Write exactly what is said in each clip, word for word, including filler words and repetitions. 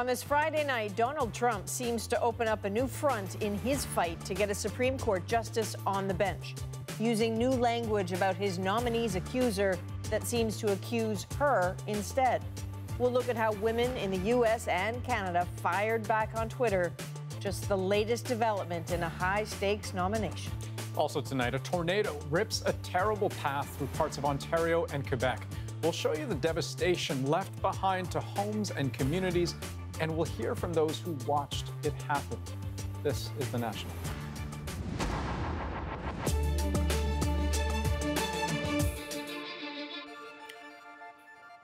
On this Friday night, Donald Trump seems to open up a new front in his fight to get a Supreme Court justice on the bench, using new language about his nominee's accuser that seems to accuse her instead. We'll look at how women in the U S and Canada fired back on Twitter. Just the latest development in a high-stakes nomination. Also tonight, a tornado rips a terrible path through parts of Ontario and Quebec. We'll show you the devastation left behind to homes and communities, and we'll hear from those who watched it happen. This is The National.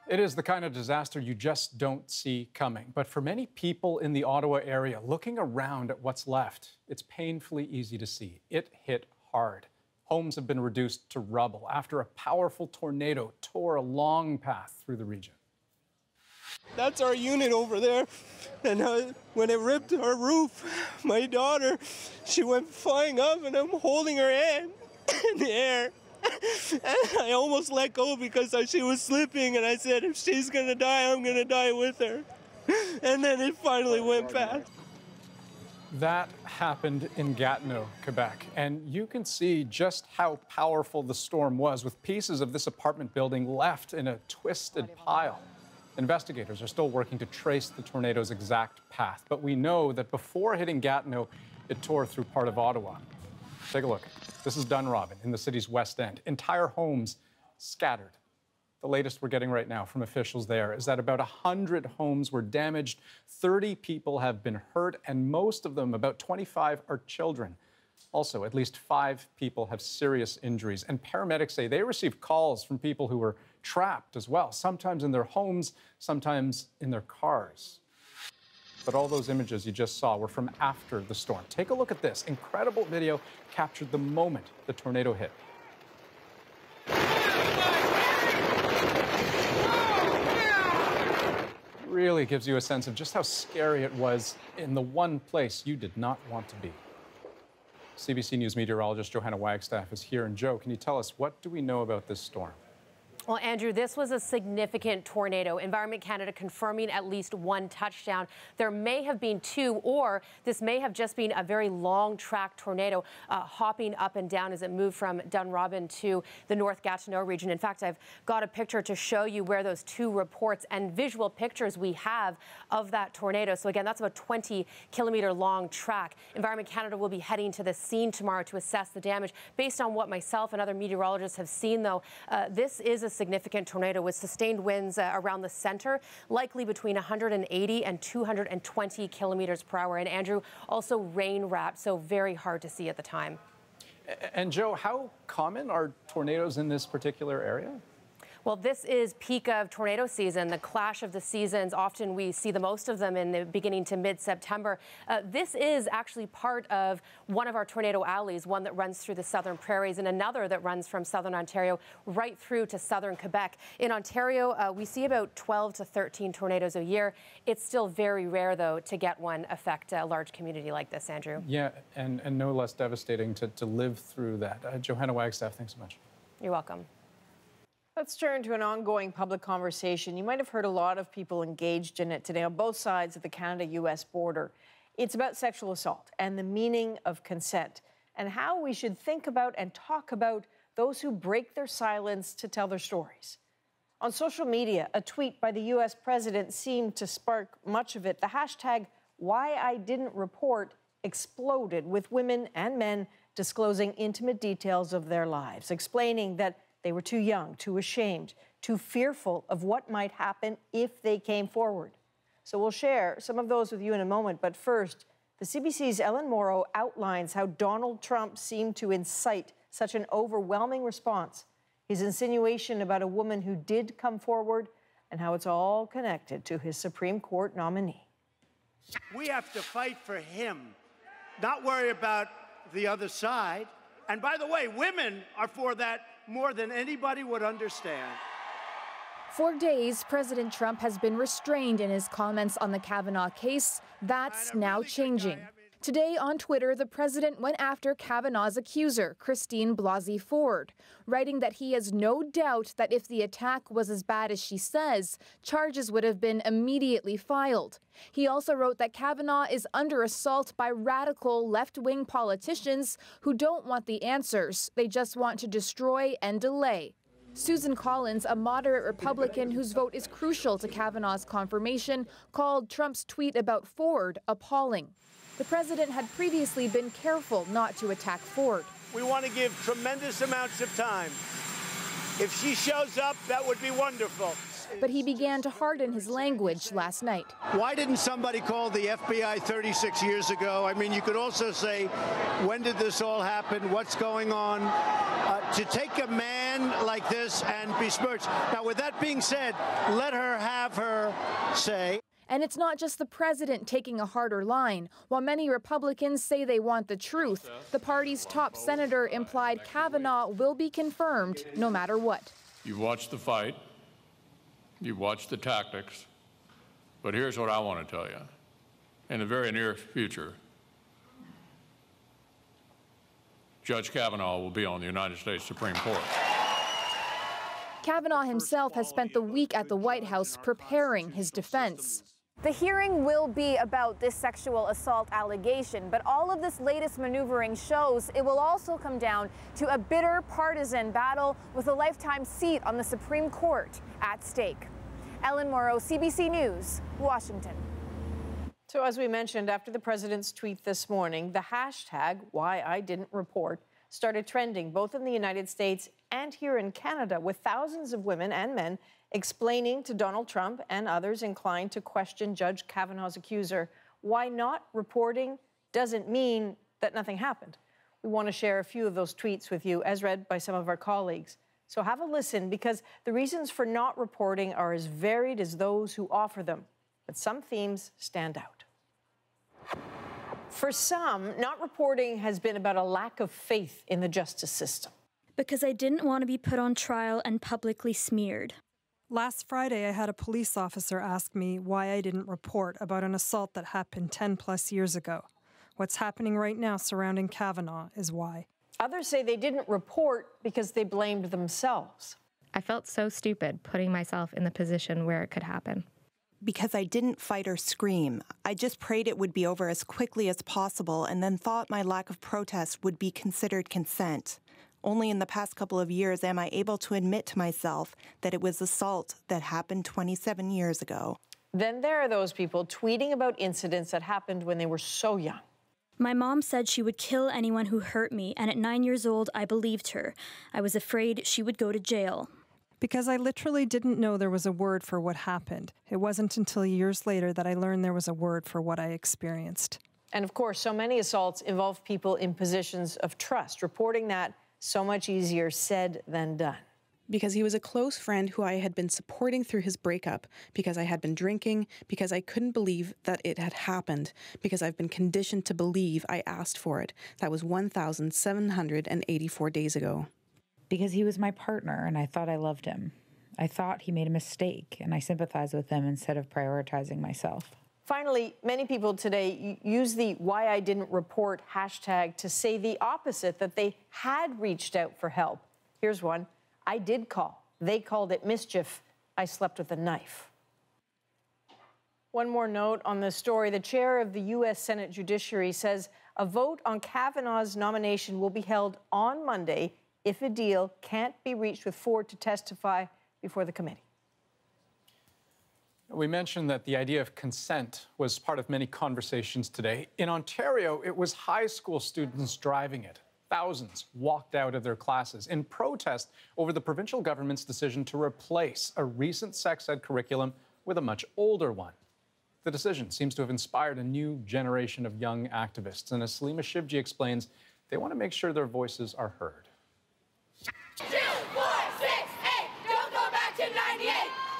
It is the kind of disaster you just don't see coming. But for many people in the Ottawa area, looking around at what's left, it's painfully easy to see. It hit hard. Homes have been reduced to rubble after a powerful tornado tore a long path through the region. That's our unit over there. And uh, when it ripped our roof, my daughter, she went flying up and I'm holding her hand in the air. And I almost let go because she was slipping, and I said, if she's going to die, I'm going to die with her. And then it finally went past. That happened in Gatineau, Quebec, and you can see just how powerful the storm was, with pieces of this apartment building left in a twisted pile. Investigators are still working to trace the tornado's exact path, but we know that before hitting Gatineau, it tore through part of Ottawa. Take a look. This is Dunrobin in the city's west end. Entire homes scattered. The latest we're getting right now from officials there is that about one hundred homes were damaged, thirty people have been hurt, and most of them, about twenty-five, are children. Also, at least five people have serious injuries, and paramedics say they received calls from people who were trapped as well, sometimes in their homes, sometimes in their cars. But all those images you just saw were from after the storm. Take a look at this incredible video captured the moment the tornado hit. Really gives you a sense of just how scary it was in the one place you did not want to be. C B C News meteorologist Johanna Wagstaff is here. And Joe, can you tell us, what do we know about this storm? Well, Andrew, this was a significant tornado. Environment Canada confirming at least one touchdown. There may have been two, or this may have just been a very long track tornado uh, hopping up and down as it moved from Dunrobin to the North Gatineau region. In fact, I've got a picture to show you where those two reports and visual pictures we have of that tornado. So again, that's about twenty kilometer long track. Environment Canada will be heading to the scene tomorrow to assess the damage. Based on what myself and other meteorologists have seen, though, uh, this is a significant tornado with sustained winds uh, around the center, likely between one hundred eighty and two hundred twenty kilometers per hour. And Andrew, also rain wrapped, so very hard to see at the time. And Joe, how common are tornadoes in this particular area? Well, this is peak of tornado season, the clash of the seasons. Often we see the most of them in the beginning to mid-September. Uh, this is actually part of one of our tornado alleys, one that runs through the southern prairies and another that runs from southern Ontario right through to southern Quebec. In Ontario, uh, we see about twelve to thirteen tornadoes a year. It's still very rare, though, to get one affect a large community like this, Andrew. Yeah, and, and no less devastating to, to live through that. Uh, Johanna Wagstaff, thanks so much. You're welcome. Let's turn to an ongoing public conversation. You might have heard a lot of people engaged in it today on both sides of the Canada U S border. It's about sexual assault and the meaning of consent and how we should think about and talk about those who break their silence to tell their stories. On social media, a tweet by the U S president seemed to spark much of it. The hashtag #WhyIDidn'tReport exploded, with women and men disclosing intimate details of their lives, explaining that they were too young, too ashamed, too fearful of what might happen if they came forward. So we'll share some of those with you in a moment. But first, the C B C's Ellen Morrow outlines how Donald Trump seemed to incite such an overwhelming response. His insinuation about a woman who did come forward and how it's all connected to his Supreme Court nominee. We have to fight for him, not worry about the other side. And by the way, women are for that more than anybody would understand. For days, President Trump has been restrained in his comments on the Kavanaugh case. That's now changing. Today on Twitter, the president went after Kavanaugh's accuser, Christine Blasey Ford, writing that he has no doubt that if the attack was as bad as she says, charges would have been immediately filed. He also wrote that Kavanaugh is under assault by radical left-wing politicians who don't want the answers. They just want to destroy and delay. Susan Collins, a moderate Republican whose vote is crucial to Kavanaugh's confirmation, called Trump's tweet about Ford appalling. The president had previously been careful not to attack Ford. We want to give tremendous amounts of time. If she shows up, that would be wonderful. But he began to harden his language last night. Why didn't somebody call the F B I thirty-six years ago? I mean, you could also say, when did this all happen? What's going on? Uh, to take a man like this and besmirch. Now, with that being said, let her have her say. And it's not just the president taking a harder line. While many Republicans say they want the truth, the party's top senator implied Kavanaugh will be confirmed no matter what. You've watched the fight. You've watched the tactics, but here's what I want to tell you. In the very near future, Judge Kavanaugh will be on the United States Supreme Court. Kavanaugh himself has spent the week at the White House preparing his defense. The hearing will be about this sexual assault allegation, but all of this latest maneuvering shows it will also come down to a bitter partisan battle with a lifetime seat on the Supreme Court at stake. Ellen Morrow, C B C News, Washington. So as we mentioned, after the president's tweet this morning, the hashtag #WhyIDidn'tReport started trending both in the United States and here in Canada, with thousands of women and men explaining to Donald Trump and others inclined to question Judge Kavanaugh's accuser why not reporting doesn't mean that nothing happened. We want to share a few of those tweets with you, as read by some of our colleagues. So have a listen, because the reasons for not reporting are as varied as those who offer them. But some themes stand out. For some, not reporting has been about a lack of faith in the justice system. Because I didn't want to be put on trial and publicly smeared. Last Friday, I had a police officer ask me why I didn't report about an assault that happened ten plus years ago. What's happening right now surrounding Kavanaugh is why. Others say they didn't report because they blamed themselves. I felt so stupid putting myself in the position where it could happen. Because I didn't fight or scream. I just prayed it would be over as quickly as possible and then thought my lack of protest would be considered consent. Only in the past couple of years am I able to admit to myself that it was assault that happened twenty-seven years ago. Then there are those people tweeting about incidents that happened when they were so young. My mom said she would kill anyone who hurt me, and at nine years old, I believed her. I was afraid she would go to jail. Because I literally didn't know there was a word for what happened. It wasn't until years later that I learned there was a word for what I experienced. And of course, so many assaults involve people in positions of trust. Reporting that, so much easier said than done. Because he was a close friend who I had been supporting through his breakup, because I had been drinking, because I couldn't believe that it had happened, because I've been conditioned to believe I asked for it. That was one thousand seven hundred eighty-four days ago. Because he was my partner and I thought I loved him. I thought he made a mistake and I sympathized with him instead of prioritizing myself. Finally, many people today use the Why I Didn't Report hashtag to say the opposite, that they had reached out for help. Here's one. I did call. They called it mischief. I slept with a knife. One more note on this story. The chair of the U S Senate Judiciary says a vote on Kavanaugh's nomination will be held on Monday if a deal can't be reached with Ford to testify before the committee. We mentioned that the idea of consent was part of many conversations today. In Ontario, it was high school students driving it. Thousands walked out of their classes in protest over the provincial government's decision to replace a recent sex ed curriculum with a much older one. The decision seems to have inspired a new generation of young activists. And as Salima Shivji explains, they want to make sure their voices are heard.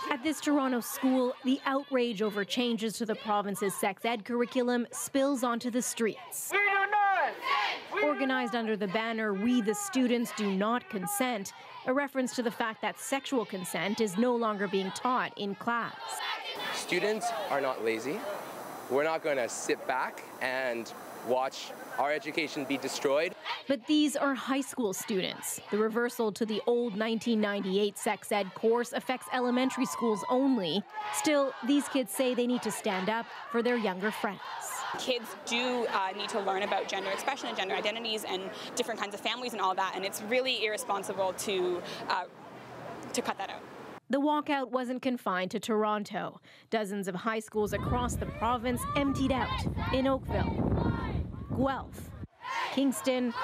At this Toronto school, the outrage over changes to the province's sex ed curriculum spills onto the streets. We do not! We Organized do not. Under the banner, We the Students Do Not Consent, a reference to the fact that sexual consent is no longer being taught in class. Students are not lazy. We're not going to sit back and watch our education be destroyed. But these are high school students. The reversal to the old nineteen ninety-eight sex ed course affects elementary schools only. Still, these kids say they need to stand up for their younger friends. Kids do uh, need to learn about gender expression and gender identities and different kinds of families and all that, and it's really irresponsible to, uh, to cut that out. The walkout wasn't confined to Toronto. Dozens of high schools across the province emptied out in Oakville, Guelph, Kingston,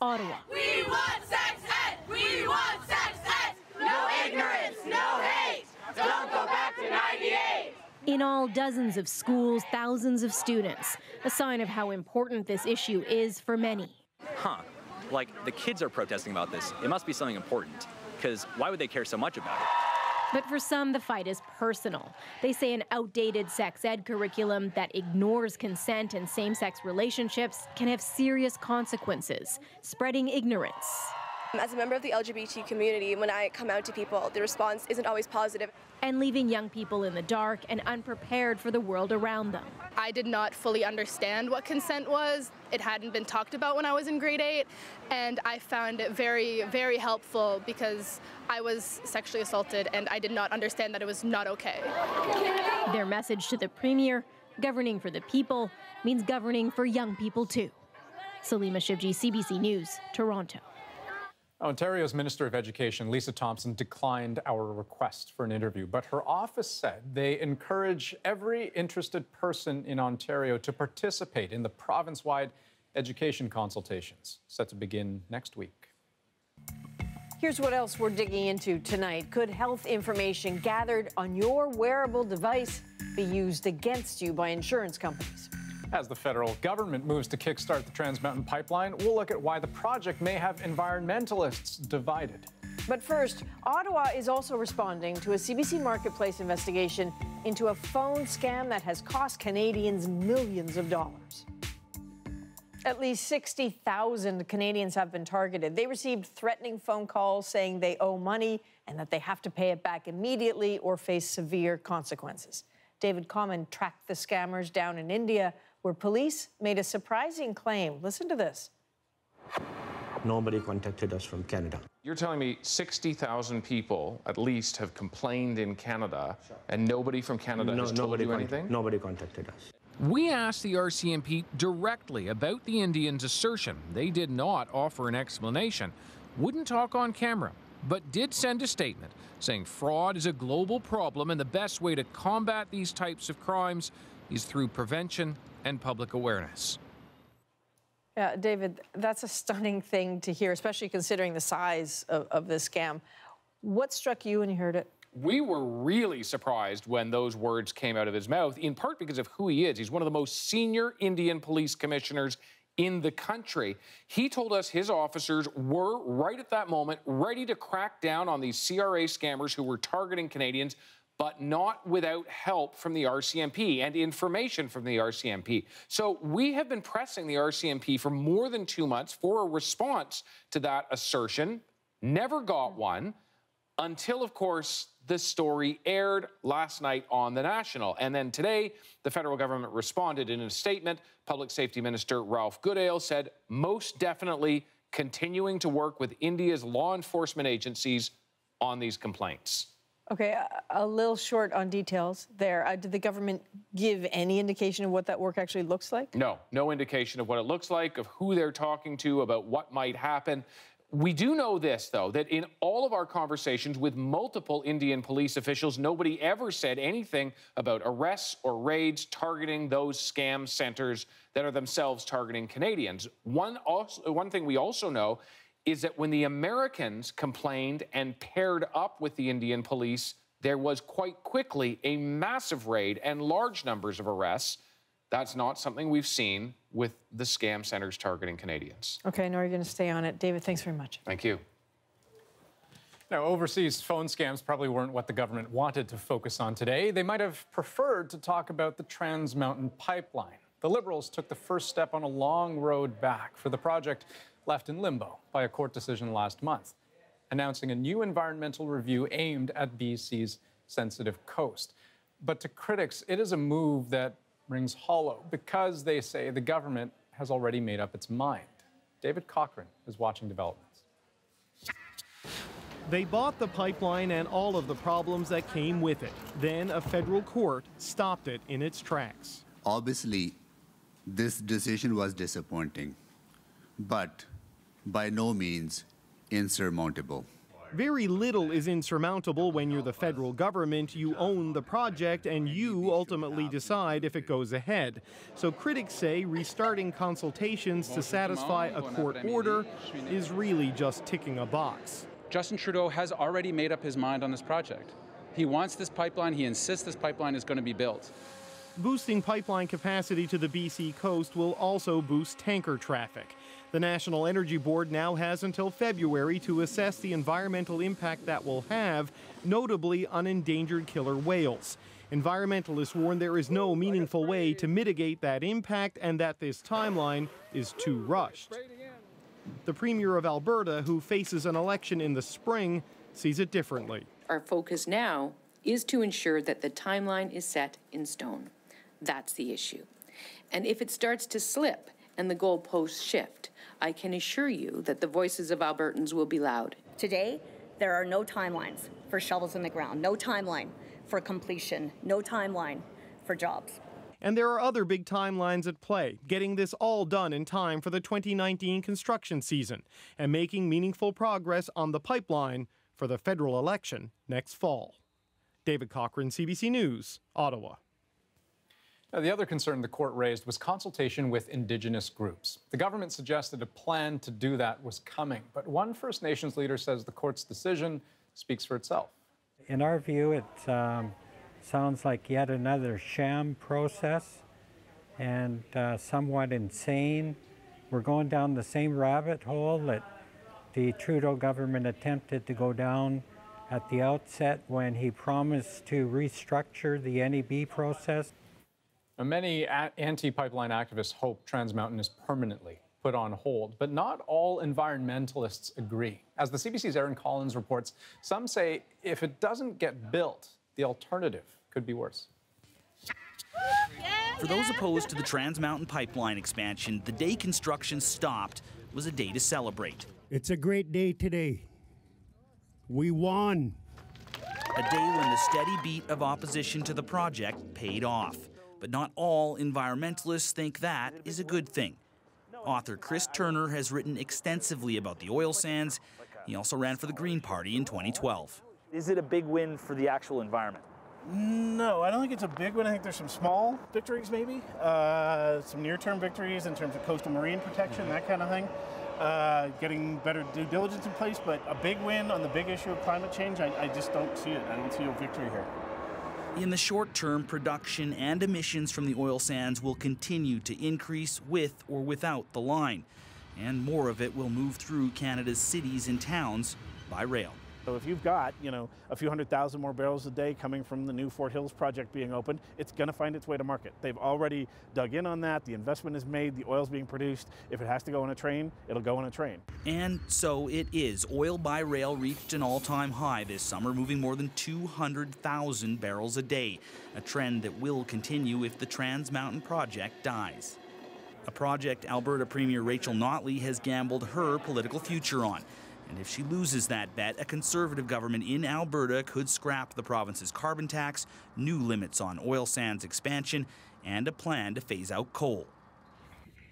Ottawa. We want sex ed! We want sex ed! No ignorance, no hate! Don't go back to ninety-eight! In all, dozens of schools, thousands of students. A sign of how important this issue is for many. Huh. Like, the kids are protesting about this. It must be something important, because why would they care so much about it? But for some, the fight is personal. They say an outdated sex ed curriculum that ignores consent and same-sex relationships can have serious consequences, spreading ignorance. As a member of the L G B T community, when I come out to people, the response isn't always positive. And leaving young people in the dark and unprepared for the world around them. I did not fully understand what consent was. It hadn't been talked about when I was in grade eight, and I found it very, very helpful because I was sexually assaulted and I did not understand that it was not okay. Their message to the premier, governing for the people, means governing for young people too. Salima Shivji, C B C News, Toronto. Ontario's Minister of Education, Lisa Thompson, declined our request for an interview, but her office said they encourage every interested person in Ontario to participate in the province-wide education consultations, set to begin next week. Here's what else we're digging into tonight. Could health information gathered on your wearable device be used against you by insurance companies? As the federal government moves to kickstart the Trans Mountain Pipeline, we'll look at why the project may have environmentalists divided. But first, Ottawa is also responding to a C B C Marketplace investigation into a phone scam that has cost Canadians millions of dollars. At least sixty thousand Canadians have been targeted. They received threatening phone calls saying they owe money and that they have to pay it back immediately or face severe consequences. David Cochrane tracked the scammers down in India, where police made a surprising claim. Listen to this. Nobody contacted us from Canada. You're telling me sixty thousand people at least have complained in Canada, sure, and nobody from Canada no, has told you anything? Nobody contacted us. We asked the R C M P directly about the Indians' assertion. They did not offer an explanation, wouldn't talk on camera, but did send a statement saying fraud is a global problem and the best way to combat these types of crimes is through prevention and public awareness. Yeah, David, that's a stunning thing to hear, especially considering the size of, of this scam. What struck you when you heard it? We were really surprised when those words came out of his mouth, in part because of who he is. He's one of the most senior Indian police commissioners in the country. He told us his officers were, right at that moment, ready to crack down on these C R A scammers who were targeting Canadians, but not without help from the R C M P and information from the R C M P. So we have been pressing the R C M P for more than two months for a response to that assertion. Never got one until, of course, the story aired last night on The National. And then today, the federal government responded in a statement. Public Safety Minister Ralph Goodale said, most definitely continuing to work with India's law enforcement agencies on these complaints. Okay, a little short on details there. Uh, did the government give any indication of what that work actually looks like? No, no indication of what it looks like, of who they're talking to, about what might happen. We do know this, though, that in all of our conversations with multiple Indian police officials, nobody ever said anything about arrests or raids targeting those scam centers that are themselves targeting Canadians. One, also, one thing we also know is that when the Americans complained and paired up with the Indian police, there was quite quickly a massive raid and large numbers of arrests. That's not something we've seen with the scam centers targeting Canadians. Okay, now we're going to stay on it. David, thanks very much. Thank you. Now, overseas phone scams probably weren't what the government wanted to focus on today. They might have preferred to talk about the Trans Mountain Pipeline. The Liberals took the first step on a long road back for the project left in limbo by a court decision last month, announcing a new environmental review aimed at B C's sensitive coast. But to critics, it is a move that rings hollow because, they say, the government has already made up its mind. David Cochrane is watching developments. They bought the pipeline and all of the problems that came with it. Then a federal court stopped it in its tracks. Obviously, this decision was disappointing, but by no means insurmountable. Very little is insurmountable when you're the federal government, you own the project, and you ultimately decide if it goes ahead. So critics say restarting consultations to satisfy a court order is really just ticking a box. Justin Trudeau has already made up his mind on this project. He wants this pipeline, he insists this pipeline is going to be built. Boosting pipeline capacity to the B C coast will also boost tanker traffic. The National Energy Board now has until February to assess the environmental impact that will have, notably on endangered killer whales. Environmentalists warn there is no meaningful way to mitigate that impact and that this timeline is too rushed. The Premier of Alberta, who faces an election in the spring, sees it differently. Our focus now is to ensure that the timeline is set in stone. That's the issue. And if it starts to slip and the goalposts shift, I can assure you that the voices of Albertans will be loud. Today, there are no timelines for shovels in the ground, no timeline for completion, no timeline for jobs. And there are other big timelines at play, getting this all done in time for the twenty nineteen construction season and making meaningful progress on the pipeline for the federal election next fall. David Cochrane, C B C News, Ottawa. Now, the other concern the court raised was consultation with Indigenous groups. The government suggested a plan to do that was coming, but one First Nations leader says the court's decision speaks for itself. In our view, it um, sounds like yet another sham process and uh, somewhat insane. We're going down the same rabbit hole that the Trudeau government attempted to go down at the outset when he promised to restructure the N E B process. Many anti-pipeline activists hope Trans Mountain is permanently put on hold, but not all environmentalists agree. As the C B C's Erin Collins reports, some say if it doesn't get built, the alternative could be worse. For those opposed to the Trans Mountain Pipeline expansion, the day construction stopped was a day to celebrate. It's a great day today. We won. A day when the steady beat of opposition to the project paid off. But not all environmentalists think that is a good thing. Author Chris Turner has written extensively about the oil sands. He also ran for the Green Party in twenty twelve. Is it a big win for the actual environment? No, I don't think it's a big win. I think there's some small victories maybe, uh, some near-term victories in terms of coastal marine protection, that kind of thing, uh, getting better due diligence in place. But a big win on the big issue of climate change, I, I just don't see it. I don't see a victory here. In the short term, production and emissions from the oil sands will continue to increase with or without the line, and more of it will move through Canada's cities and towns by rail. So if you've got, you know, a few hundred thousand more barrels a day coming from the new Fort Hills project being opened, it's going to find its way to market. They've already dug in on that. The investment is made. The oil's being produced. If it has to go on a train, it'll go on a train. And so it is. Oil by rail reached an all-time high this summer, moving more than two hundred thousand barrels a day, a trend that will continue if the Trans Mountain project dies. A project Alberta Premier Rachel Notley has gambled her political future on. And if she loses that bet, a Conservative government in Alberta could scrap the province's carbon tax, new limits on oil sands expansion, and a plan to phase out coal.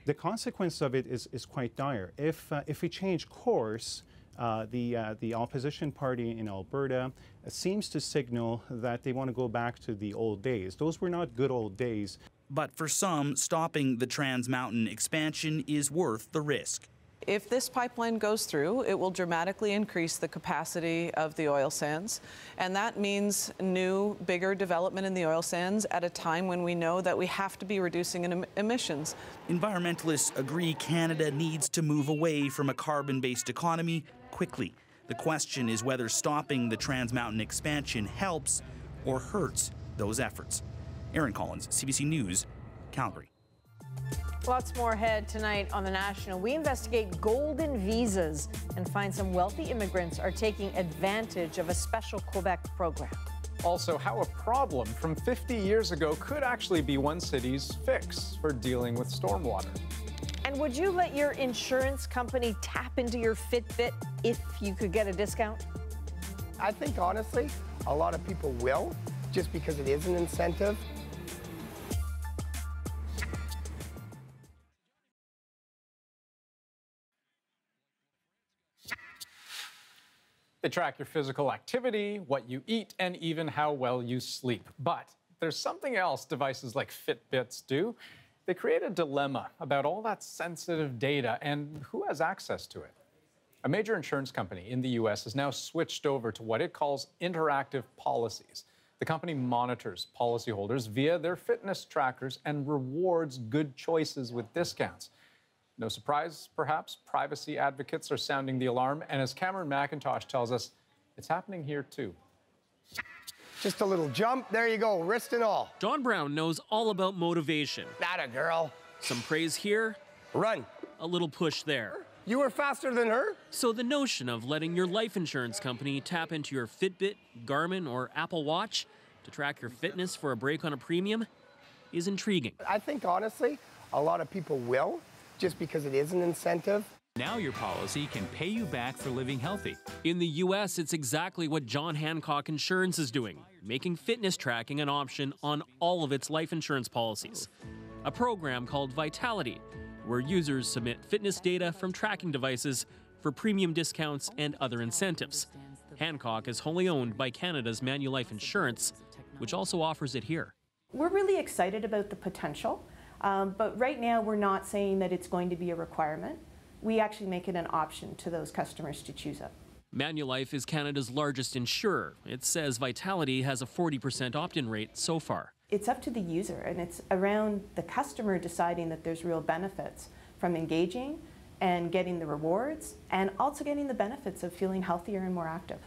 The consequence of it is, is quite dire. If, uh, if we change course, uh, the, uh, the opposition party in Alberta seems to signal that they want to go back to the old days. Those were not good old days. But for some, stopping the Trans Mountain expansion is worth the risk. If this pipeline goes through, it will dramatically increase the capacity of the oil sands. And that means new, bigger development in the oil sands at a time when we know that we have to be reducing em- emissions. Environmentalists agree Canada needs to move away from a carbon-based economy quickly. The question is whether stopping the Trans Mountain expansion helps or hurts those efforts. Erin Collins, C B C News, Calgary. Lots more ahead tonight on The National. We investigate golden visas and find some wealthy immigrants are taking advantage of a special Quebec program. Also, how a problem from fifty years ago could actually be one city's fix for dealing with stormwater. And would you let your insurance company tap into your Fitbit if you could get a discount? I think, honestly, a lot of people will, just because it is an incentive. They track your physical activity, what you eat, and even how well you sleep. But there's something else devices like Fitbits do. They create a dilemma about all that sensitive data and who has access to it. A major insurance company in the U S has now switched over to what it calls interactive policies. The company monitors policyholders via their fitness trackers and rewards good choices with discounts. No surprise, perhaps, privacy advocates are sounding the alarm, and as Cameron McIntosh tells us, it's happening here too. Just a little jump, there you go, wrist and all. Don Brown knows all about motivation. Atta girl. Some praise here. Run. A little push there. You were faster than her? So the notion of letting your life insurance company tap into your Fitbit, Garmin, or Apple Watch to track your fitness for a break on a premium is intriguing. I think, honestly, a lot of people will, just because it is an incentive. Now your policy can pay you back for living healthy. In the U S, it's exactly what John Hancock Insurance is doing, making fitness tracking an option on all of its life insurance policies. A program called Vitality, where users submit fitness data from tracking devices for premium discounts and other incentives. Hancock is wholly owned by Canada's Manulife Insurance, which also offers it here. We're really excited about the potential. Um, but right now, we're not saying that it's going to be a requirement. We actually make it an option to those customers to choose up. Manulife is Canada's largest insurer. It says Vitality has a forty percent opt-in rate so far. It's up to the user, and it's around the customer deciding that there's real benefits from engaging and getting the rewards and also getting the benefits of feeling healthier and more active.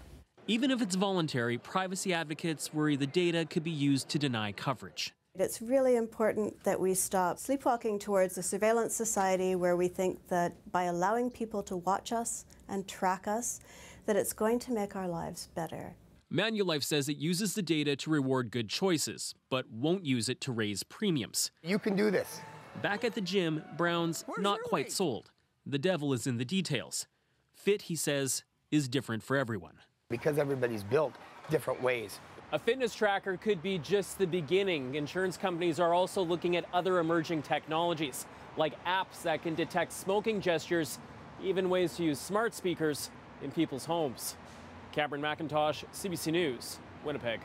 Even if it's voluntary, privacy advocates worry the data could be used to deny coverage. It's really important that we stop sleepwalking towards a surveillance society where we think that by allowing people to watch us and track us, that it's going to make our lives better. Manulife says it uses the data to reward good choices, but won't use it to raise premiums. You can do this. Back at the gym, Brown's Where's not quite sold. The devil is in the details. Fit, he says, is different for everyone. Because everybody's built different ways. A fitness tracker could be just the beginning. Insurance companies are also looking at other emerging technologies, like apps that can detect smoking gestures, even ways to use smart speakers in people's homes. Cameron McIntosh, C B C News, Winnipeg.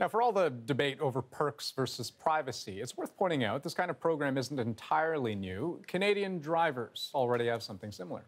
Now, for all the debate over perks versus privacy, it's worth pointing out this kind of program isn't entirely new. Canadian drivers already have something similar.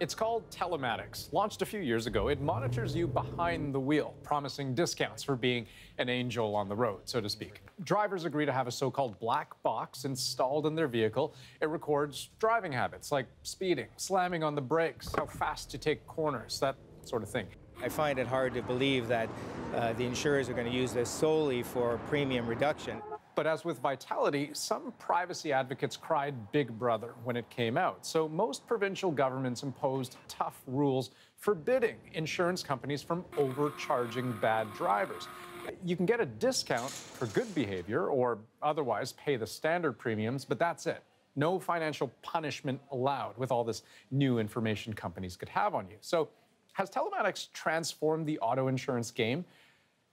It's called Telematics. Launched a few years ago, it monitors you behind the wheel, promising discounts for being an angel on the road, so to speak. Drivers agree to have a so-called black box installed in their vehicle. It records driving habits like speeding, slamming on the brakes, how fast you take corners, that sort of thing. I find it hard to believe that uh, the insurers are going to use this solely for premium reduction. But as with Vitality, some privacy advocates cried Big Brother when it came out. So most provincial governments imposed tough rules forbidding insurance companies from overcharging bad drivers. You can get a discount for good behavior or otherwise pay the standard premiums, but that's it. No financial punishment allowed with all this new information companies could have on you. So has telematics transformed the auto insurance game?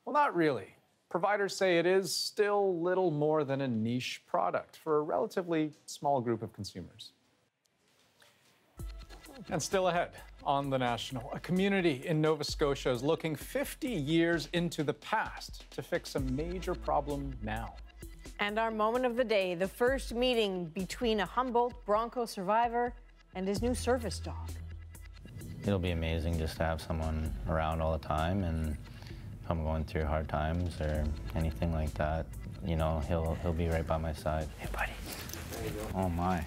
Well, not really. Providers say it is still little more than a niche product for a relatively small group of consumers. And still ahead on The National, a community in Nova Scotia is looking fifty years into the past to fix a major problem now. And our moment of the day, the first meeting between a Humboldt Bronco survivor and his new service dog. It'll be amazing just to have someone around all the time, and I'm going through hard times or anything like that, you know, he'll he'll be right by my side. Hey, buddy. There you go. Oh, my.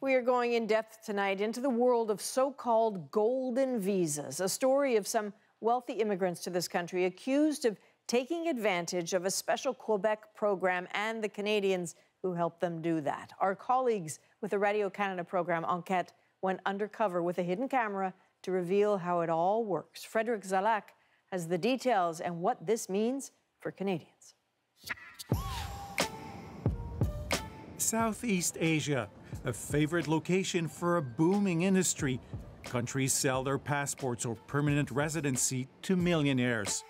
We are going in depth tonight into the world of so-called golden visas, a story of some wealthy immigrants to this country accused of taking advantage of a special Quebec program and the Canadians who helped them do that. Our colleagues with the Radio Canada program Enquête went undercover with a hidden camera to reveal how it all works. Frédéric Zalac has the details and what this means for Canadians. Southeast Asia, a favorite location for a booming industry. Countries sell their passports or permanent residency to millionaires.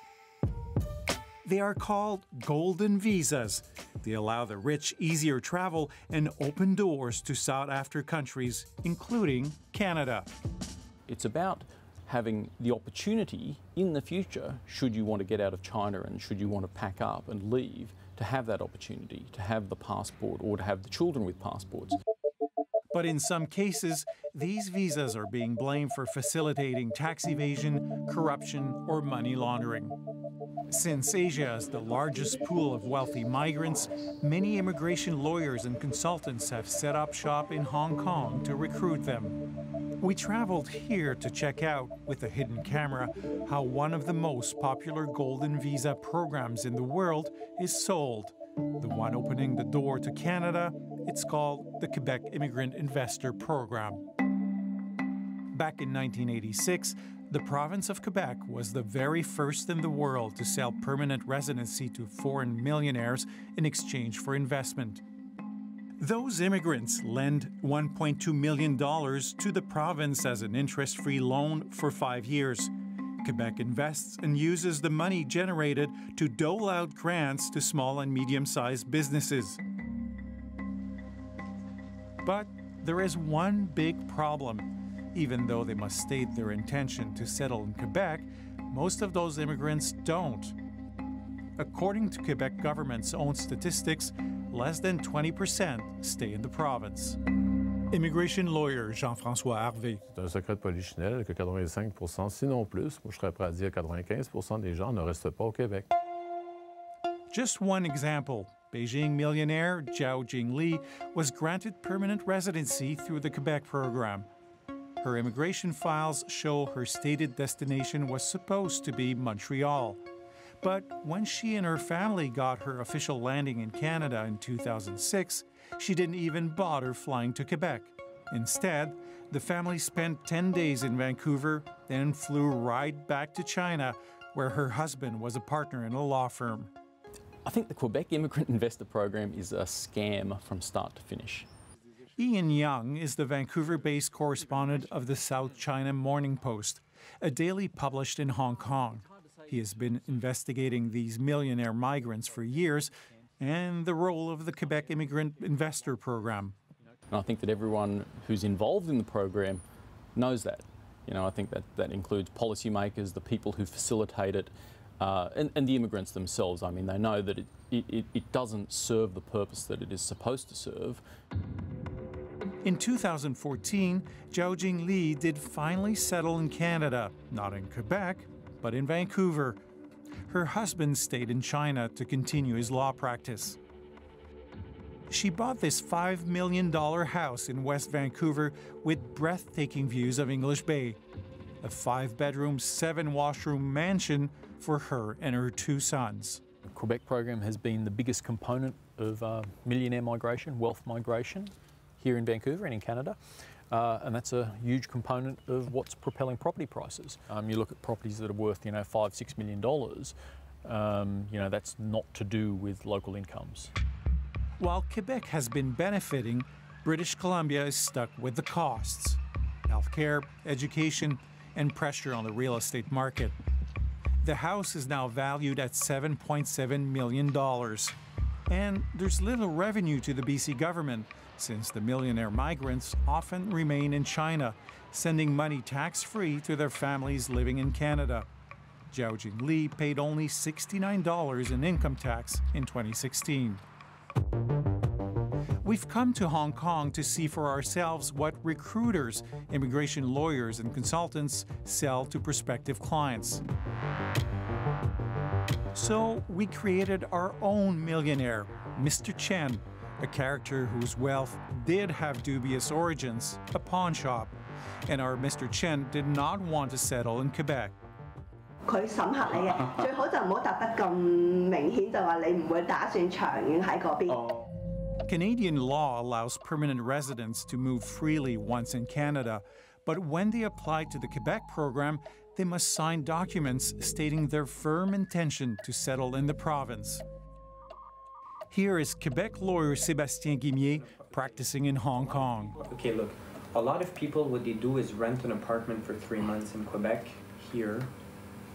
They are called golden visas. They allow the rich easier travel and open doors to sought-after countries, including Canada. It's about having the opportunity in the future, should you want to get out of China and should you want to pack up and leave, to have that opportunity, to have the passport or to have the children with passports. But in some cases, these visas are being blamed for facilitating tax evasion, corruption, or money laundering. Since Asia is the largest pool of wealthy migrants, many immigration lawyers and consultants have set up shop in Hong Kong to recruit them. We traveled here to check out, with a hidden camera, how one of the most popular golden visa programs in the world is sold. The one opening the door to Canada, it's called the Quebec Immigrant Investor Program. Back in nineteen eighty-six, the province of Quebec was the very first in the world to sell permanent residency to foreign millionaires in exchange for investment. Those immigrants lend one point two million dollars to the province as an interest-free loan for five years. Quebec invests and uses the money generated to dole out grants to small and medium-sized businesses. But there is one big problem. Even though they must state their intention to settle in Quebec, most of those immigrants don't. According to Quebec government's own statistics, less than twenty percent stay in the province. Immigration lawyer Jean-François Harvey. C'est un secret de polichinelle que quatre-vingt-cinq pour cent, sinon plus, moi je serais prêt à dire quatre-vingt-quinze pour cent des gens ne restent pas au Québec. Just one example. Beijing millionaire Zhao Jingli was granted permanent residency through the Quebec program. Her immigration files show her stated destination was supposed to be Montreal. But when she and her family got her official landing in Canada in two thousand six, she didn't even bother flying to Quebec. Instead, the family spent ten days in Vancouver, then flew right back to China, where her husband was a partner in a law firm. I think the Quebec Immigrant Investor Program is a scam from start to finish. Ian Young is the Vancouver-based correspondent of the South China Morning Post, a daily published in Hong Kong. He has been investigating these millionaire migrants for years and the role of the Quebec Immigrant Investor Program. And I think that everyone who's involved in the program knows that. You know, I think that that includes policymakers, the people who facilitate it, uh, and, and the immigrants themselves. I mean, they know that it, it, it doesn't serve the purpose that it is supposed to serve. In two thousand fourteen, Zhao Jingli did finally settle in Canada, not in Quebec, but in Vancouver. Her husband stayed in China to continue his law practice. She bought this five million dollar house in West Vancouver with breathtaking views of English Bay, a five-bedroom, seven-washroom mansion for her and her two sons. The Quebec program has been the biggest component of uh, millionaire migration, wealth migration, here in Vancouver and in Canada, uh, and that's a huge component of what's propelling property prices. Um, you look at properties that are worth, you know, five, six million dollars. Um, you know, that's not to do with local incomes. While Quebec has been benefiting, British Columbia is stuck with the costs: healthcare, education, and pressure on the real estate market. The house is now valued at seven point seven million dollars, and there's little revenue to the B C government, since the millionaire migrants often remain in China, sending money tax-free to their families living in Canada. Zhao Jingli paid only sixty-nine dollars in income tax in twenty sixteen. We've come to Hong Kong to see for ourselves what recruiters, immigration lawyers and consultants sell to prospective clients. So we created our own millionaire, Mister Chen, a character whose wealth did have dubious origins, a pawn shop. And our Mister Chen did not want to settle in Quebec. 佢審核你嘅，最好就唔好答得咁明顯，就話你唔會打算長遠喺嗰邊。Oh. Canadian law allows permanent residents to move freely once in Canada, but when they apply to the Quebec program, they must sign documents stating their firm intention to settle in the province. Here is Quebec lawyer Sébastien Guimier practicing in Hong Kong. Okay, look, a lot of people, what they do is rent an apartment for three months in Quebec here,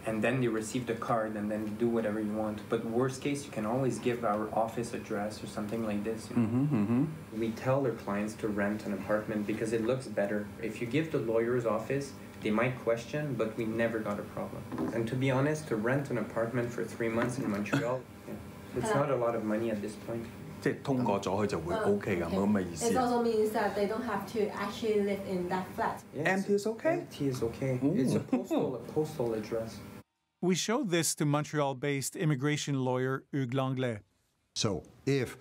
and then they receive the card and then do whatever you want. But worst case, you can always give our office address or something like this. You know? Mm-hmm, mm-hmm. We tell our clients to rent an apartment because it looks better. If you give the lawyer's office, they might question, but we never got a problem. And to be honest, to rent an apartment for three months in Montreal, yeah, it's not a lot of money at this point. It also means that they don't have to actually live in that flat. Yes. Empty is okay? Empty is okay. Ooh. It's a postal, a postal address. We showed this to Montreal-based immigration lawyer Hugues Langlais. So if,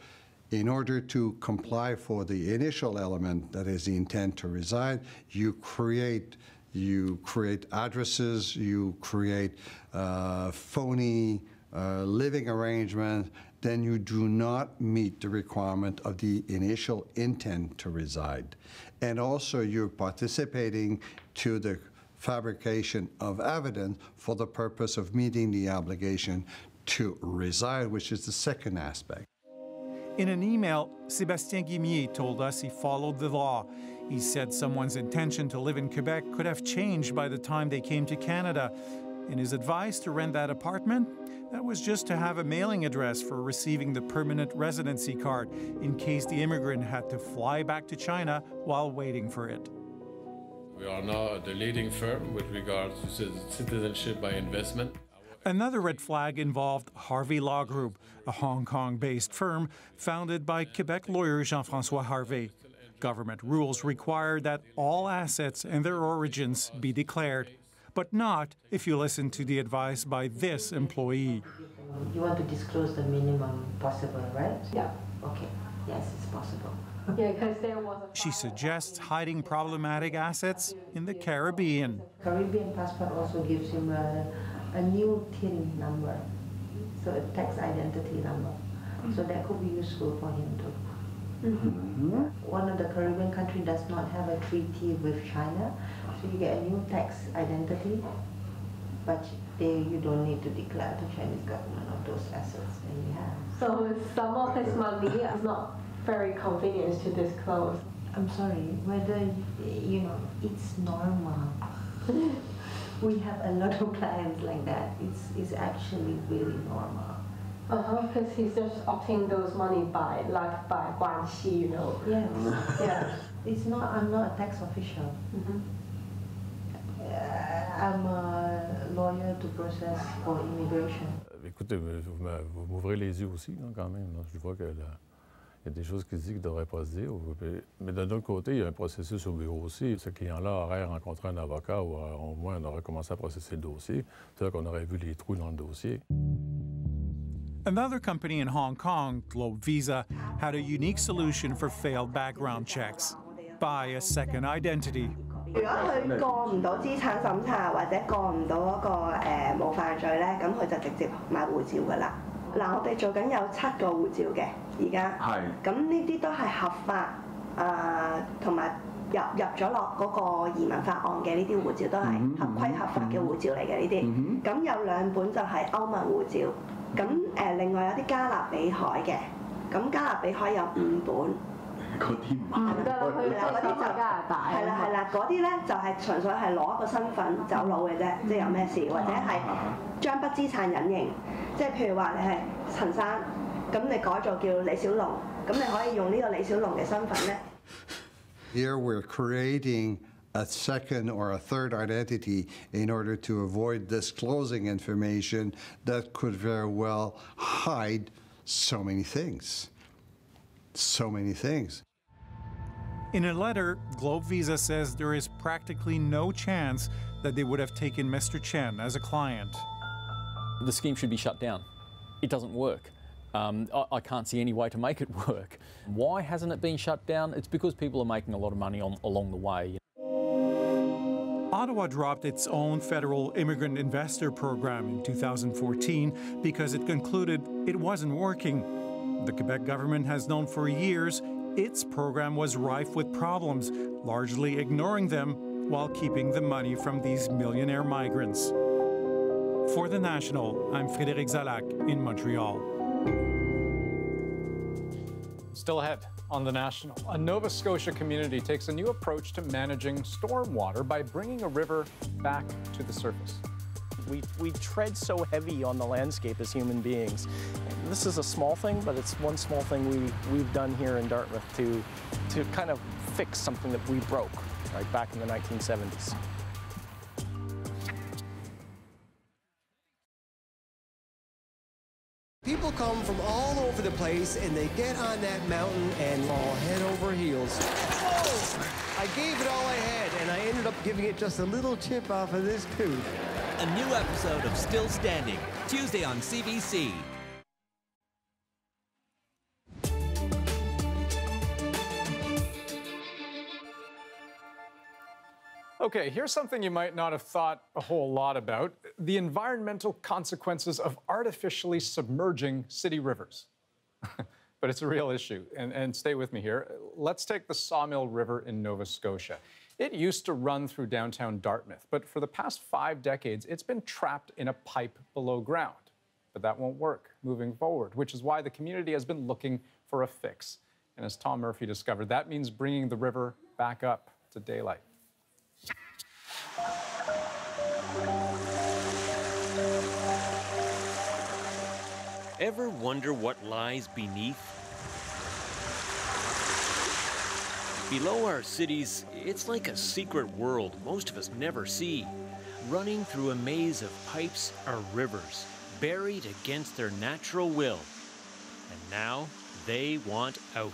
in order to comply for the initial element, that is the intent to reside, you create, you create addresses, you create uh, phony uh, living arrangements, then you do not meet the requirement of the initial intent to reside. And also you're participating to the fabrication of evidence for the purpose of meeting the obligation to reside, which is the second aspect. In an email, Sébastien Guimier told us he followed the law. He said someone's intention to live in Quebec could have changed by the time they came to Canada. In his advice to rent that apartment, that was just to have a mailing address for receiving the permanent residency card in case the immigrant had to fly back to China while waiting for it. We are now the leading firm with regards to citizenship by investment. Another red flag involved Harvey Law Group, a Hong Kong-based firm founded by Quebec lawyer Jean-François Harvey. Government rules require that all assets and their origins be declared, but not if you listen to the advice by this employee. You want to disclose the minimum possible, right? Yeah. Okay. Yes, it's possible. Yeah, because there was a she suggests hiding problematic assets in the Caribbean. Caribbean passport also gives him a, a new T I N number, so a tax identity number. Mm-hmm. So that could be useful for him too. Mm-hmm. Mm-hmm. One of the Caribbean countries does not have a treaty with China, so you get a new tax identity, but they, you don't need to declare to Chinese government of those assets that you have. So some of this money is not very convenient to disclose. I'm sorry, whether, you know, it's normal. We have a lot of clients like that. It's, it's actually really normal. Uh-huh, because he's just opting those money by, like by Guanxi, you know. Yes, yeah. It's not, I'm not a tax official. Mm-hmm. uh, I'm a lawyer to process for immigration. Écoutez, vous m'ouvrez les yeux aussi, quand même. Je vois que il y a des choses qui se disent qu'il ne devrait pas se dire. Mais d'un autre côté, il y a un processus au bureau aussi. Ce client-là aurait rencontré un avocat ou au moins on aurait commencé à processer le dossier. C'est-à-dire qu'on aurait vu les trous dans le dossier. Another company in Hong Kong, Globe Visa, had a unique solution for failed background checks. Buy a second identity. If he can't pass the asset inspection or can't pass the no-crime crime, then he will just buy a passport.嗱，我哋做緊有七個護照嘅，而家，咁呢啲都係合法，啊，同埋入入咗落嗰個移民法案嘅呢啲護照都係合規合法嘅護照嚟嘅呢啲，咁有兩本就係歐盟護照，咁誒另外有啲加勒比海嘅，咁加勒比海有五本。嗰啲唔係啦，嗰啲就加拿大，係啦係啦，嗰啲咧就係純粹係攞一個身份走佬嘅啫，即係有咩事或者係將不資產隱形。 即係譬如話你係陳生，咁你改做叫李小龍，咁你可以用呢個李小龍嘅身份咧。Here we're creating a second or a third identity in order to avoid disclosing information that could very well hide so many things. So many things. In a letter, Globe Visa says there is practically no chance that they would have taken Mister Chen as a client. The scheme should be shut down. It doesn't work. Um, I, I can't see any way to make it work. Why hasn't it been shut down? It's because people are making a lot of money on, along the way. Ottawa dropped its own federal immigrant investor program in two thousand fourteen because it concluded it wasn't working. The Quebec government has known for years its program was rife with problems, largely ignoring them while keeping the money from these millionaire migrants. For The National, I'm Frédéric Zalac in Montreal. Still ahead on The National, a Nova Scotia community takes a new approach to managing stormwater by bringing a river back to the surface. We, we tread so heavy on the landscape as human beings. And this is a small thing, but it's one small thing we, we've done here in Dartmouth to, to kind of fix something that we broke right back in the nineteen seventies. People come from all over the place, and they get on that mountain and fall head over heels. Oh, I gave it all I had, and I ended up giving it just a little chip off of this tooth. A new episode of Still Standing, Tuesday on C B C. Okay, here's something you might not have thought a whole lot about: the environmental consequences of artificially submerging city rivers. But it's a real issue, and, and stay with me here. Let's take the Sawmill River in Nova Scotia. It used to run through downtown Dartmouth, but for the past five decades, it's been trapped in a pipe below ground. But that won't work moving forward, which is why the community has been looking for a fix. And as Tom Murphy discovered, that means bringing the river back up to daylight. Ever wonder what lies beneath? Below our cities, it's like a secret world most of us never see. Running through a maze of pipes are rivers, buried against their natural will. And now they want out.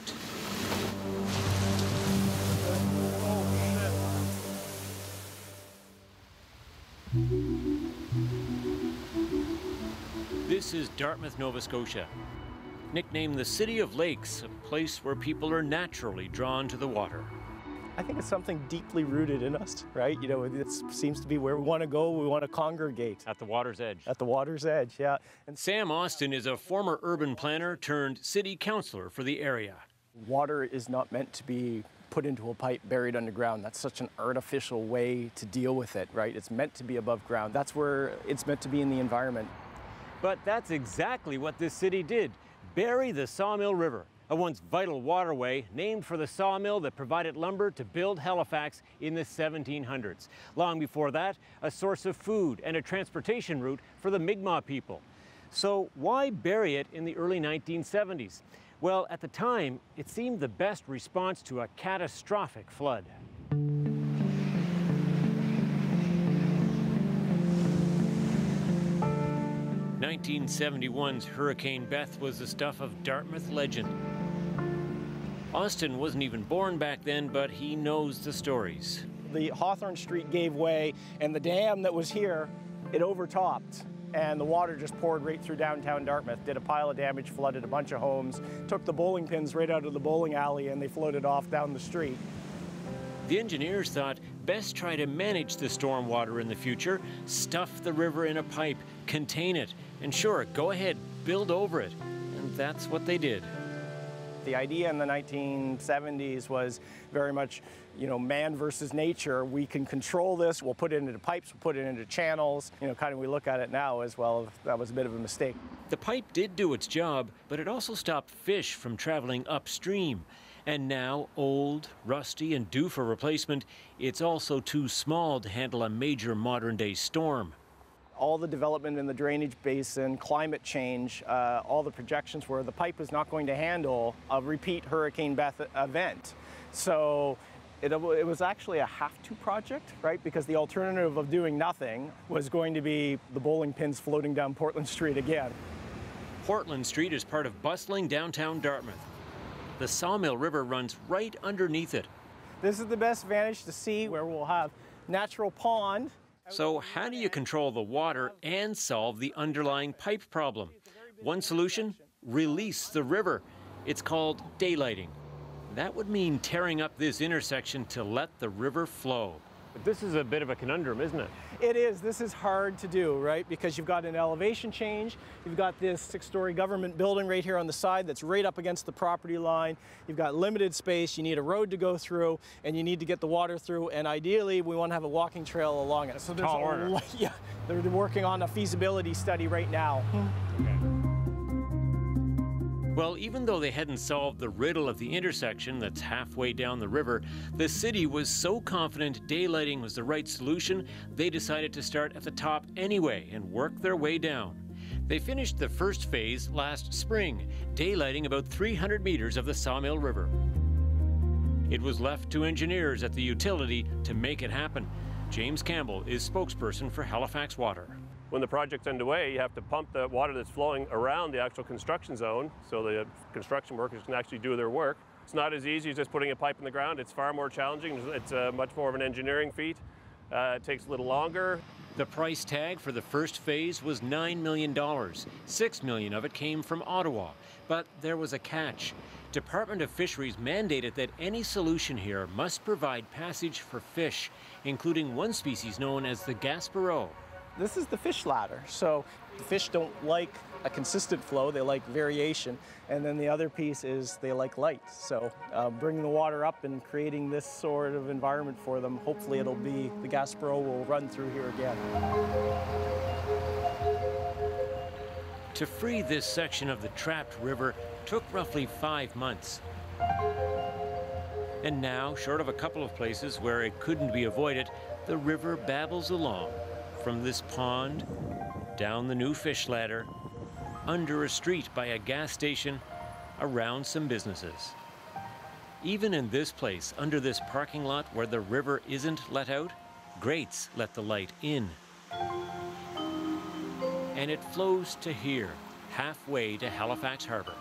This is Dartmouth, Nova Scotia. Nicknamed the City of Lakes, a place where people are naturally drawn to the water. I think it's something deeply rooted in us, right? You know, it seems to be where we want to go. We want to congregate. At the water's edge. At the water's edge, yeah. And Sam Austin is a former urban planner turned city councillor for the area. Water is not meant to be put into a pipe buried underground. That's such an artificial way to deal with it, right? It's meant to be above ground. That's where it's meant to be in the environment. But that's exactly what this city did: bury the Sawmill River, a once vital waterway named for the sawmill that provided lumber to build Halifax in the seventeen hundreds. Long before that, a source of food and a transportation route for the Mi'kmaq people. So why bury it in the early nineteen seventies? Well, at the time, it seemed the best response to a catastrophic flood. nineteen seventy-one's Hurricane Beth was the stuff of Dartmouth legend. Austin wasn't even born back then, but he knows the stories. The Hawthorne Street gave way, and the dam that was here, it overtopped. And the water just poured right through downtown Dartmouth, did a pile of damage, flooded a bunch of homes, took the bowling pins right out of the bowling alley, and they floated off down the street. The engineers thought best try to manage the storm water in the future, stuff the river in a pipe, contain it, and sure, go ahead, build over it. And that's what they did. The idea in the nineteen seventies was very much, you know, man versus nature. We can control this. We'll put it into pipes. We'll put it into channels. You know, kind of we look at it now as well. That was a bit of a mistake. The pipe did do its job, but it also stopped fish from traveling upstream. And now, old, rusty, and due for replacement, it's also too small to handle a major modern-day storm. All the development in the drainage basin, climate change, uh, all the projections were the pipe is not going to handle a repeat Hurricane Beth event. So it, it was actually a have-to project, right? Because the alternative of doing nothing was going to be the bowling pins floating down Portland Street again. Portland Street is part of bustling downtown Dartmouth. The Sawmill River runs right underneath it. This is the best vantage to see, where we'll have natural pond. So how do you control the water and solve the underlying pipe problem? One solution: release the river. It's called daylighting. That would mean tearing up this intersection to let the river flow. But this is a bit of a conundrum, isn't it? It is. This is hard to do, right? Because you've got an elevation change. You've got this six-story government building right here on the side that's right up against the property line. You've got limited space. You need a road to go through, and you need to get the water through. And ideally, we want to have a walking trail along it. So there's Tall a order. Lot, yeah, they're working on a feasibility study right now. Okay. Well, even though they hadn't solved the riddle of the intersection that's halfway down the river, the city was so confident daylighting was the right solution, they decided to start at the top anyway and work their way down. They finished the first phase last spring, daylighting about three hundred meters of the Sawmill River. It was left to engineers at the utility to make it happen. James Campbell is spokesperson for Halifax Water. When the project's underway, you have to pump the water that's flowing around the actual construction zone so the construction workers can actually do their work. It's not as easy as just putting a pipe in the ground. It's far more challenging. It's uh, much more of an engineering feat. Uh, it takes a little longer. The price tag for the first phase was nine million dollars. six million dollars of it came from Ottawa. But there was a catch. Department of Fisheries mandated that any solution here must provide passage for fish, including one species known as the Gaspereau. This is the fish ladder, so the fish don't like a consistent flow, they like variation. And then the other piece is they like light, so uh, bringing the water up and creating this sort of environment for them, hopefully it'll be, the Gaspereau will run through here again. To free this section of the trapped river took roughly five months. And now, short of a couple of places where it couldn't be avoided, the river babbles along. From this pond, down the new fish ladder, under a street by a gas station, around some businesses. Even in this place, under this parking lot where the river isn't let out, grates let the light in. And it flows to here, halfway to Halifax Harbor.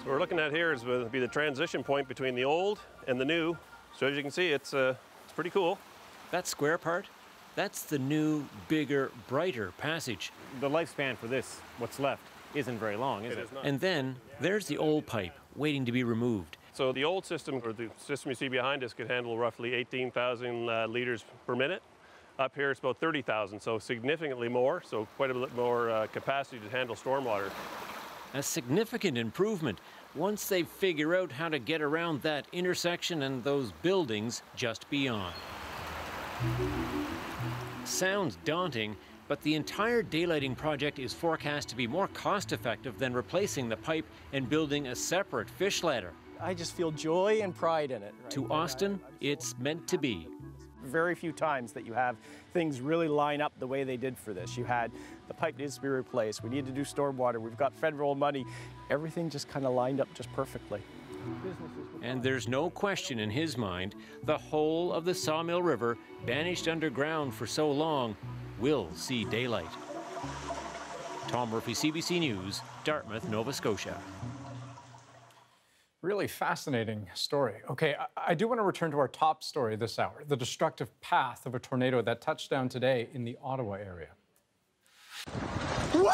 So what we're looking at here is going to be the transition point between the old and the new. So as you can see, it's, uh, it's pretty cool. That square part? That's the new, bigger, brighter passage. The lifespan for this, what's left, isn't very long, is it? It is not. And then there's the old pipe waiting to be removed. So the old system, or the system you see behind us, could handle roughly eighteen thousand uh, liters per minute. Up here it's about thirty thousand, so significantly more, so quite a bit more uh, capacity to handle stormwater. A significant improvement once they figure out how to get around that intersection and those buildings just beyond. Sounds daunting, but the entire daylighting project is forecast to be more cost-effective than replacing the pipe and building a separate fish ladder. I just feel joy and pride in it. Right? To Austin, I, so it's meant to be. Very few times that you have things really line up the way they did for this. You had the pipe needs to be replaced, we need to do stormwater, we've got federal money. Everything just kind of lined up just perfectly. And there's no question in his mind, the whole of the Sawmill River, banished underground for so long, will see daylight. Tom Murphy, C B C News, Dartmouth, Nova Scotia. Really fascinating story. Okay, I, I do want to return to our top story this hour, the destructive path of a tornado that touched down today in the Ottawa area. What?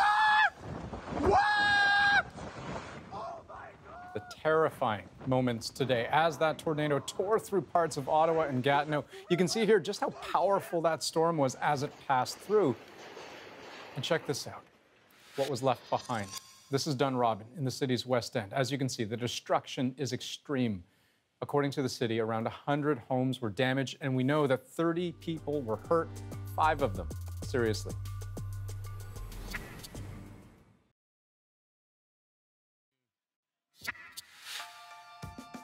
The terrifying moments today as that tornado tore through parts of Ottawa and Gatineau. You can see here just how powerful that storm was as it passed through. And check this out, what was left behind. This is Dunrobin in the city's west end. As you can see, the destruction is extreme. According to the city, around one hundred homes were damaged, and we know that thirty people were hurt, five of them seriously.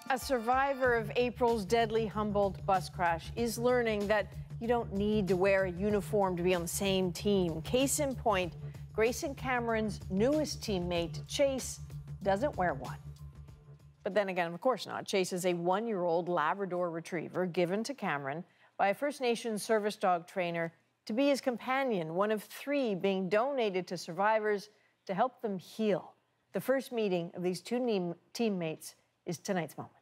A survivor of April's deadly Humboldt bus crash is learning that you don't need to wear a uniform to be on the same team. Case in point, Grayson Cameron's newest teammate, Chase, doesn't wear one. But then again, of course not. Chase is a one-year-old Labrador retriever given to Cameron by a First Nations service dog trainer to be his companion, one of three being donated to survivors to help them heal. The first meeting of these two teammates is tonight's moment.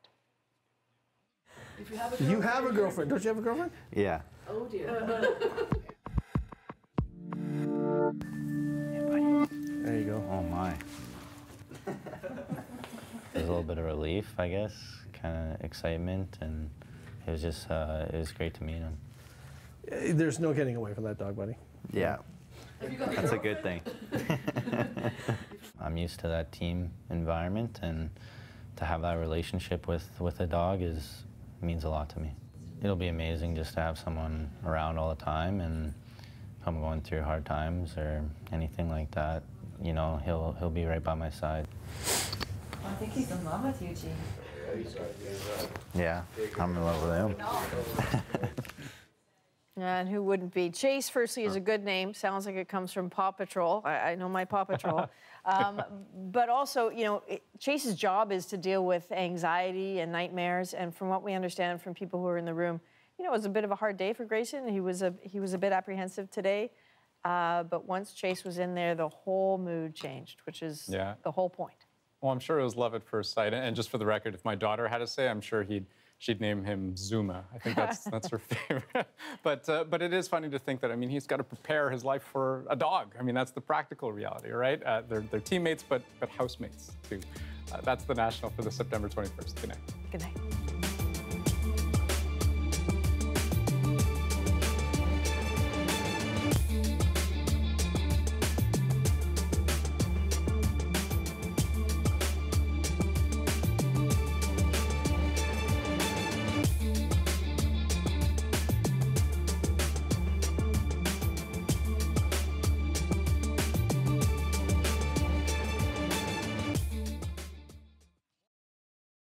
If you have a, you have a girlfriend. Don't you have a girlfriend? Yeah. Oh, dear. There you go. Oh, my. There's a little bit of relief, I guess, kind of excitement, and it was just, uh, it was great to meet him. There's no getting away from that dog, buddy. Yeah. That's a good thing. I'm used to that team environment, and to have that relationship with, with a dog is means a lot to me. It'll be amazing just to have someone around all the time, and if I'm going through hard times or anything like that, you know, he'll, he'll be right by my side. I think he's in love with you, G. Yeah, I'm in love with him. Yeah, and who wouldn't be? Chase, firstly, is a good name. Sounds like it comes from Paw Patrol. I, I know my Paw Patrol. Um, but also, you know, it, Chase's job is to deal with anxiety and nightmares. And from what we understand from people who are in the room, you know, it was a bit of a hard day for Grayson. He was a, he was a bit apprehensive today. Uh, but once Chase was in there, the whole mood changed, which is yeah. the whole point. Well, I'm sure it was love at first sight. And just for the record, if my daughter had a say, I'm sure he'd... she'd name him Zuma. I think that's that's her favorite. But uh, but it is funny to think that, I mean, he's got to prepare his life for a dog. I mean, that's the practical reality, right? Uh, they're they're teammates, but but housemates too. Uh, that's The National for the September twenty-first. Good night. Good night.